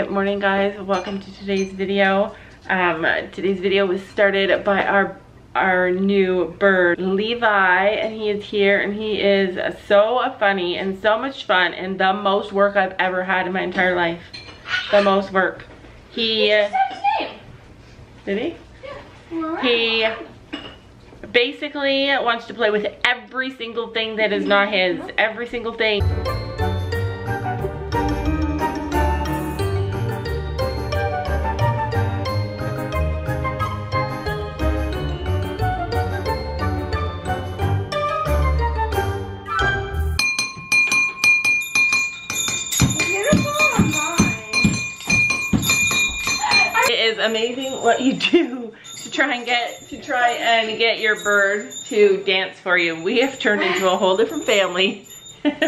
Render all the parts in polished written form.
Good morning, guys. Welcome to today's video. Today's video was started by our new bird, Levi, and he is here, and he is so funny and so much fun and the most work I've ever had in my entire life. The most work. He just said his name. Did he? Yeah. He basically wants to play with every single thing that is not his. Every single thing. Amazing what you do to try and get your bird to dance for you. We have turned into a whole different family.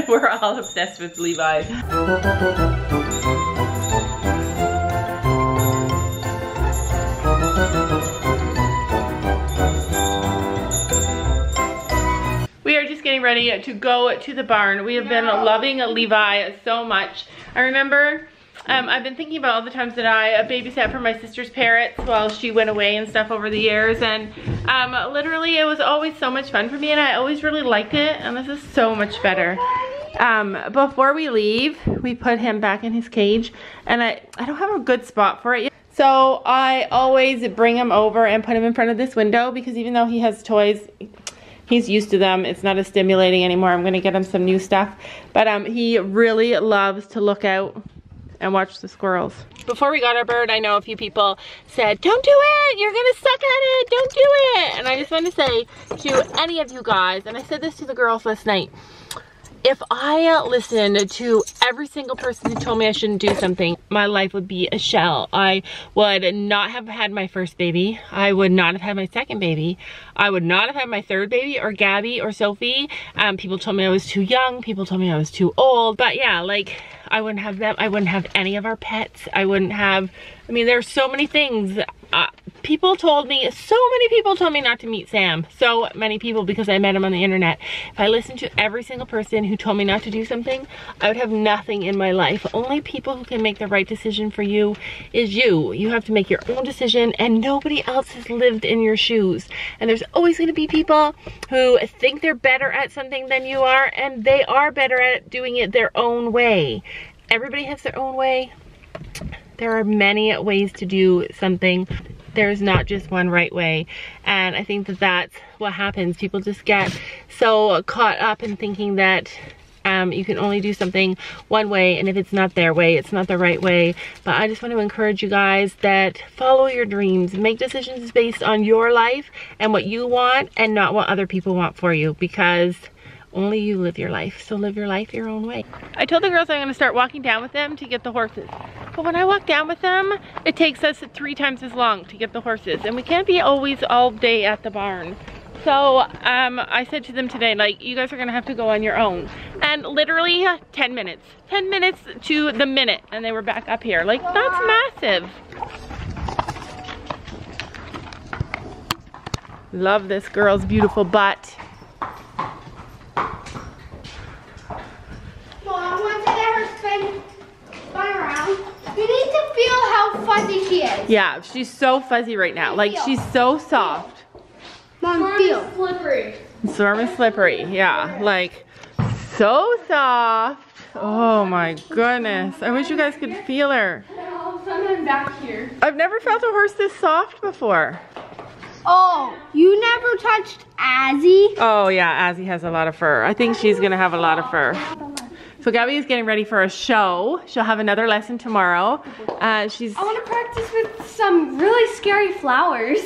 We're all obsessed with Levi. We are just getting ready to go to the barn. We have been loving Levi so much. I remember I've been thinking about all the times that I babysat for my sister's parrots while she went away and stuff over the years, and literally it was always so much fun for me and I always really liked it, and this is so much better. Before we leave, we put him back in his cage, and I don't have a good spot for it yet. So I always bring him over and put him in front of this window because even though he has toys, he's used to them. It's not as stimulating anymore. I'm going to get him some new stuff. But he really loves to look out and watch the squirrels. Before we got our bird, I know a few people said, "Don't do it, you're gonna suck at it, don't do it." And I just want to say to any of you guys, and I said this to the girls last night, if I listened to every single person who told me I shouldn't do something, my life would be a shell. I would not have had my first baby. I would not have had my second baby. I would not have had my third baby or Gabby or Sophie. People told me I was too young. People told me I was too old. But yeah, like, I wouldn't have them. I wouldn't have any of our pets. I wouldn't have, I mean, there's so many things. So many people told me not to meet Sam. So many people, because I met him on the internet. If I listened to every single person who told me not to do something, I would have nothing in my life. Only people who can make the right decision for you is you. You have to make your own decision, and nobody else has lived in your shoes. And there's always going to be people who think they're better at something than you are, and they are better at doing it their own way. Everybody has their own way. There are many ways to do something. There's not just one right way. And I think that that's what happens. People just get so caught up in thinking that you can only do something one way, and if it's not their way, it's not the right way. But I just want to encourage you guys that follow your dreams. Make decisions based on your life and what you want, and not what other people want for you, because only you live your life. So live your life your own way. I told the girls I'm going to start walking down with them to get the horses. But when I walk down with them, it takes us 3 times as long to get the horses. And we can't be always all day at the barn. So I said to them today, like, you guys are going to have to go on your own. And literally 10 minutes. 10 minutes to the minute. And they were back up here. Like, that's massive. Love this girl's beautiful butt. Fuzzy she is. Yeah, she's so fuzzy right now. Like, she's so soft. Mom, Storm is slippery. Yeah, like, so soft. Oh my goodness. I wish you guys could feel her. Back here. I've never felt a horse this soft before. Oh, you never touched Azzy? Oh yeah, Azzy has a lot of fur. I think she's gonna have a lot of fur. So Gabby is getting ready for a show. She'll have another lesson tomorrow. I want to practice with some really scary flowers.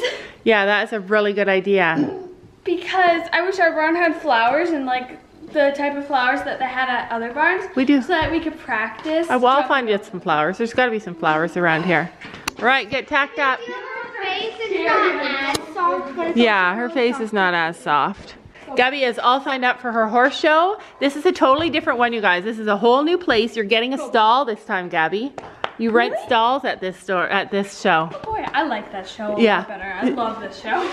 Yeah, that's a really good idea. Because I wish our barn had flowers and like the type of flowers that they had at other barns. We do. So that we could practice. Well, I'll find you some flowers. There's got to be some flowers around here. All right, get tacked up. Her face is not as soft. Yeah, her face is not as soft. Gabby is all signed up for her horse show. This is a totally different one, you guys. This is a whole new place. You're getting a stall this time, Gabby. You rent stalls at this store, at this show. Boy, I like that show a lot better. I love this show.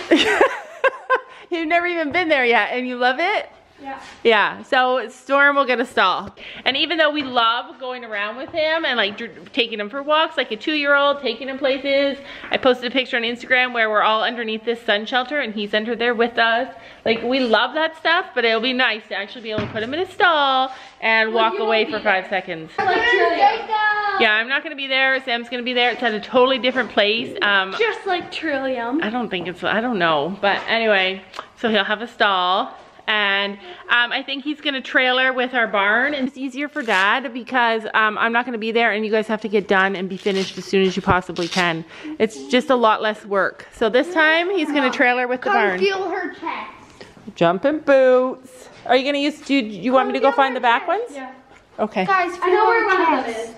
You've never even been there yet, and you love it? Yeah. Yeah, so Storm will get a stall. And even though we love going around with him and like taking him for walks, like a 2-year-old, taking him places. I posted a picture on Instagram where we're all underneath this sun shelter and he's under there with us. Like we love that stuff, but it'll be nice to actually be able to put him in a stall and walk away for 5 seconds. Yeah, I'm not gonna be there. Sam's gonna be there. It's at a totally different place. Just like Trillium. I don't know. But anyway, so he'll have a stall. And I think he's gonna trailer with our barn, and it's easier for Dad because I'm not gonna be there and you guys have to get done and be finished as soon as you possibly can. It's just a lot less work. So this time he's gonna trailer with the barn. Feel her chest. Jumping boots. Are you gonna use, do you want me to go find the back ones? Yeah. Okay. Guys, I know where one is.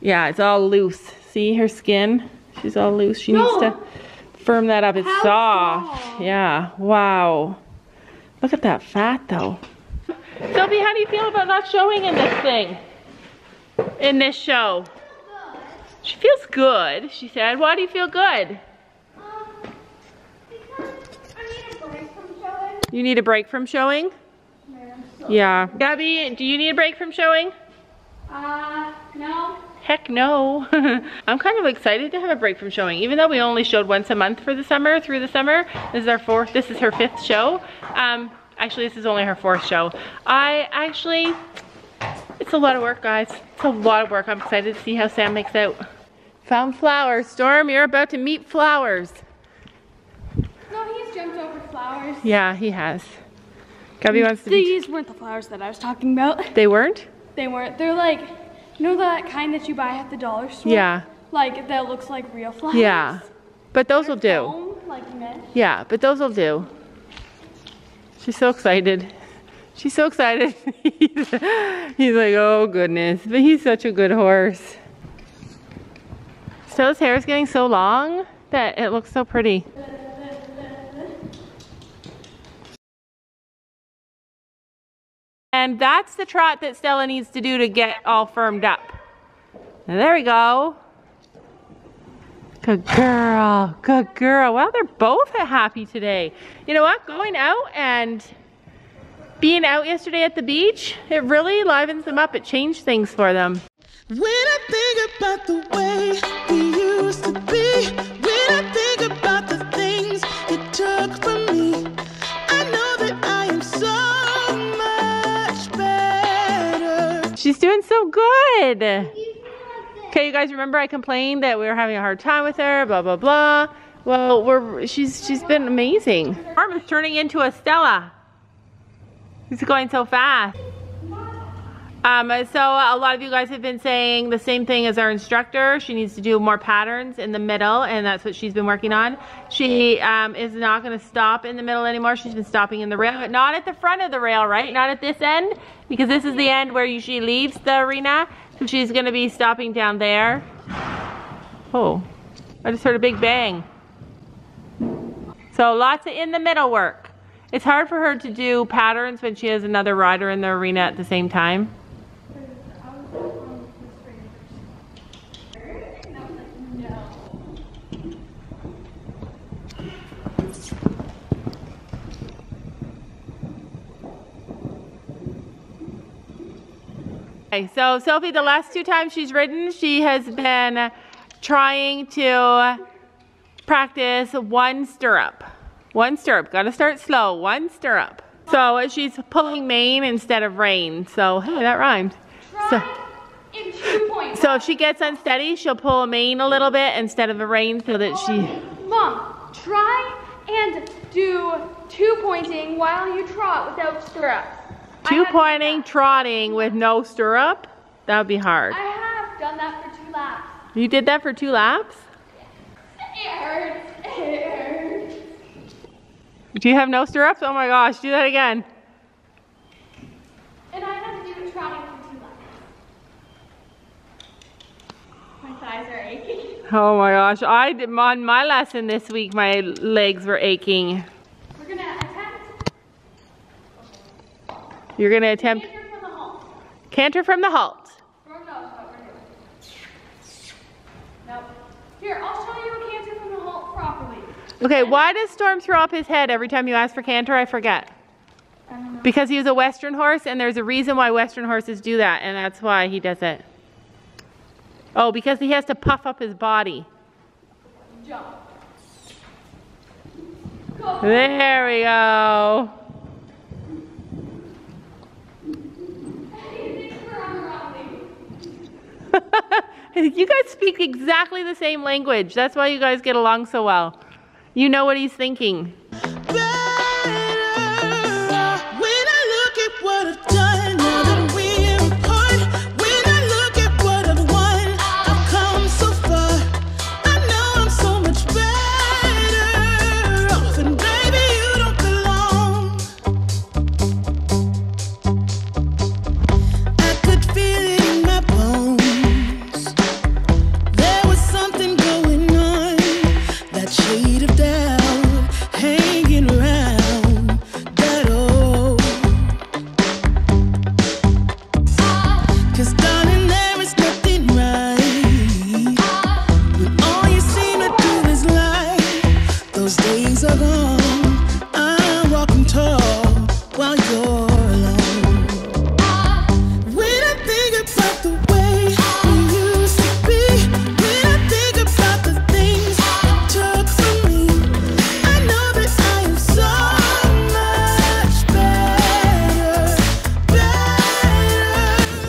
Yeah, it's all loose. See her skin? She's all loose. She needs to firm that up. It's soft. Yeah, wow. Look at that fat though. Sophie, how do you feel about not showing in this thing? In this show? She feels good, she said. Why do you feel good? Because I need a break from showing. You need a break from showing? Yeah. Gabby, do you need a break from showing? No. Heck no. I'm kind of excited to have a break from showing. Even though we only showed once a month for the summer, through the summer. This is our fourth, this is her fifth show. Actually, this is only her fourth show. It's a lot of work, guys. It's a lot of work. I'm excited to see how Sam makes out. Found flowers. Storm, you're about to meet flowers. No, he's jumped over flowers. Yeah, he has. Gabby wants to These weren't the flowers that I was talking about. They weren't? They weren't. They're like... You know that kind that you buy at the dollar store? Yeah. Like, that looks like real flowers? Yeah. But those will do. Like mesh. Yeah, but those will do. She's so excited. She's so excited. He's like, oh goodness. But he's such a good horse. Stella's hair is getting so long that it looks so pretty. And that's the trot that Stella needs to do to get all firmed up. Now, there we go. Good girl. Good girl. Wow, they're both happy today. You know what? Going out and being out yesterday at the beach, it really livens them up. It changed things for them. When I think about the way we used to be, when I think about the things it took from me, she's doing so good. Okay, you guys remember I complained that we were having a hard time with her, blah blah blah. Well, she's been amazing. Storm is turning into a Stella. She's going so fast. So a lot of you guys have been saying the same thing as our instructor. She needs to do more patterns in the middle, and that's what she's been working on. She is not going to stop in the middle anymore. She's been stopping in the rail, but not at the front of the rail, right? Not at this end, because this is the end where she leaves the arena. So she's going to be stopping down there. Oh, I just heard a big bang. So lots of in the middle work. It's hard for her to do patterns when she has another rider in the arena at the same time. So Sophie, the last 2 times she's ridden, she has been trying to practice one stirrup. One stirrup. Gotta start slow. One stirrup. So she's pulling Maine instead of rain. So hey, that rhymes. So if she gets unsteady, she'll pull a mane a little bit instead of a rein so that she... Mom, try and do two-pointing while you trot without stirrups. Two-pointing, trotting with no stirrup? That would be hard. I have done that for 2 laps. You did that for 2 laps? Yeah. It hurts. Do you have no stirrups? Oh my gosh, do that again. And I have to do trotting. Thighs are aching. Oh my gosh, I did on my lesson this week, my legs were aching. We're gonna attempt. You're gonna attempt. Canter from the halt. Canter from the halt. Nope. Here, I'll show you a canter from the halt properly. Okay, why does Storm throw up his head every time you ask for canter? I forget. I don't know. Because he was a Western horse, and there's a reason why Western horses do that, and that's why he does it. Oh, because he has to puff up his body. Jump. Go. There we go. You guys speak exactly the same language. That's why you guys get along so well. You know what he's thinking.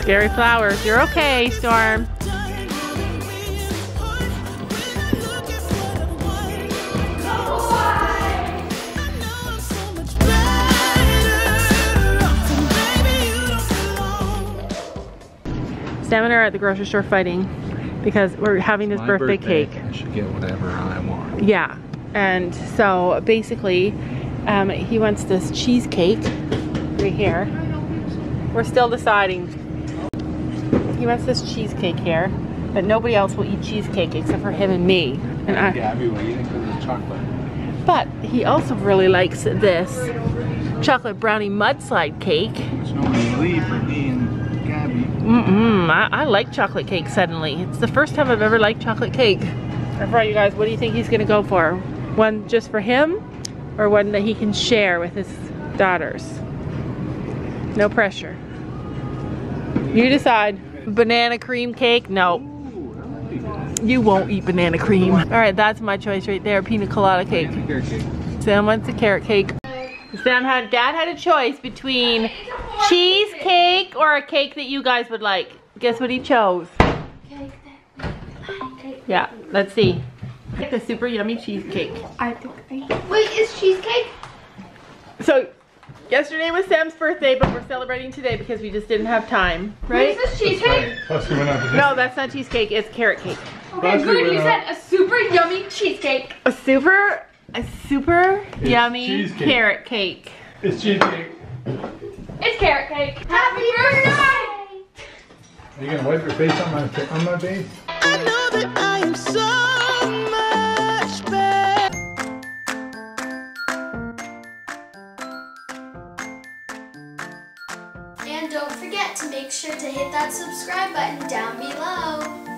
Scary flowers. You're okay, Storm. Sam and I are at the grocery store fighting because we're having this birthday cake. I should get whatever I want. Yeah. And so basically, he wants this cheesecake right here. We're still deciding. He wants this cheesecake here, but nobody else will eat cheesecake except for him and me. And Gabby will eat it because it's chocolate. But he also really likes this chocolate brownie mudslide cake. There's no relief for me and Gabby. I like chocolate cake suddenly. It's the first time I've ever liked chocolate cake. I brought you guys, what do you think he's going to go for? One just for him or one that he can share with his daughters? No pressure. You decide. Banana cream cake? No. You won't eat banana cream. All right, that's my choice right there. Pina colada cake. Sam wants a carrot cake. Dad had a choice between cheesecake or a cake that you guys would like. Guess what he chose? Cake that we like. Yeah, let's see. Like a super yummy cheesecake. I think wait, is cheesecake? So yesterday was Sam's birthday, but we're celebrating today because we just didn't have time, right? Is this cheesecake? No, that's not cheesecake, it's carrot cake. Okay, good, you said a super yummy cheesecake. A super yummy carrot cake. It's cheesecake. It's carrot cake. Happy birthday! Are you gonna wipe your face on my face? I know that I am so much. Don't forget to make sure to hit that subscribe button down below.